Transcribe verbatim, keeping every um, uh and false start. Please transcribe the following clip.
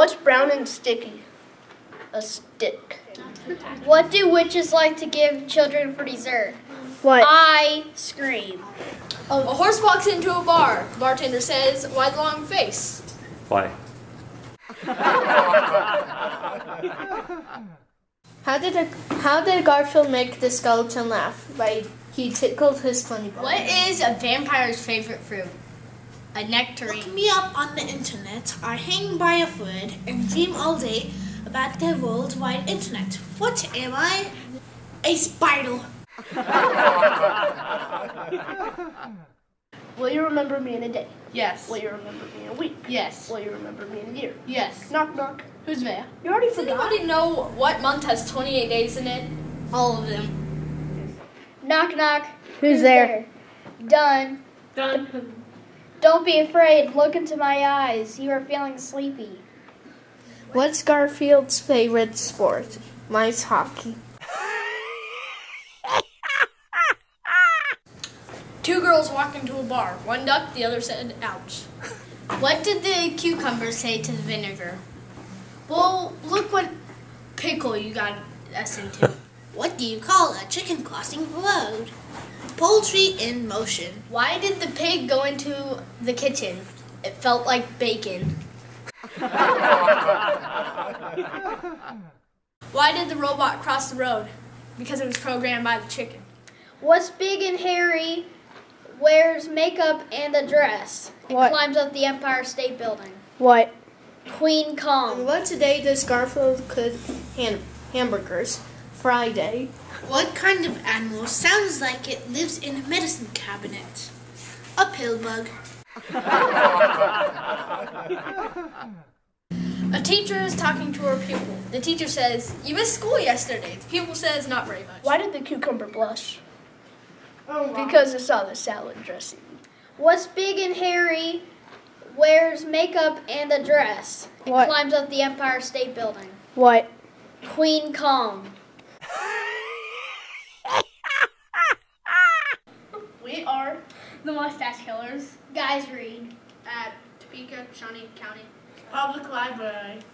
What's brown and sticky? A stick. What do witches like to give children for dessert? What? Ice cream. Um, a horse walks into a bar. Bartender says, "Why the long face?" Why? How did a, how did Garfield make the skeleton laugh? By he tickled his funny bone. What is a vampire's favorite fruit? A nectarine. Look me up on the internet. I hang by a foot and dream all day about the worldwide internet. What am I? A spider. Will you remember me in a day? Yes. Will you remember me in a week? Yes. Will you remember me in a year? Yes. Knock, knock. Who's there? You already forgot. Does anybody know what month has twenty-eight days in it? All of them. Knock, knock. Who's, Who's there? there? Done. Done. Don't be afraid. Look into my eyes. You are feeling sleepy. What's Garfield's favorite sport? Mine's hockey. Two girls walk into a bar. One ducked, the other said, ouch. What did the cucumber say to the vinegar? Well, look what pickle you got us into. What do you call a chicken crossing the road? Poultry in motion. Why did the pig go into the kitchen? It felt like bacon. Why did the robot cross the road? Because it was programmed by the chicken. What's big and hairy, wears makeup and a dress, and what? Climbs up the Empire State Building? What? Queen Kong. What today does Garfield cook ham hamburgers? Friday. What kind of animal sounds like it lives in a medicine cabinet? A pill bug. A teacher is talking to her pupil. The teacher says, "You missed school yesterday." The pupil says, "Not very much." Why did the cucumber blush? Oh, wow. Because it saw the salad dressing. What's big and hairy, wears makeup and a dress, and what? Climbs up the Empire State Building? What? Queen Kong. We are the Mustache Killers. Guys Read at Topeka, Shawnee County Public Library.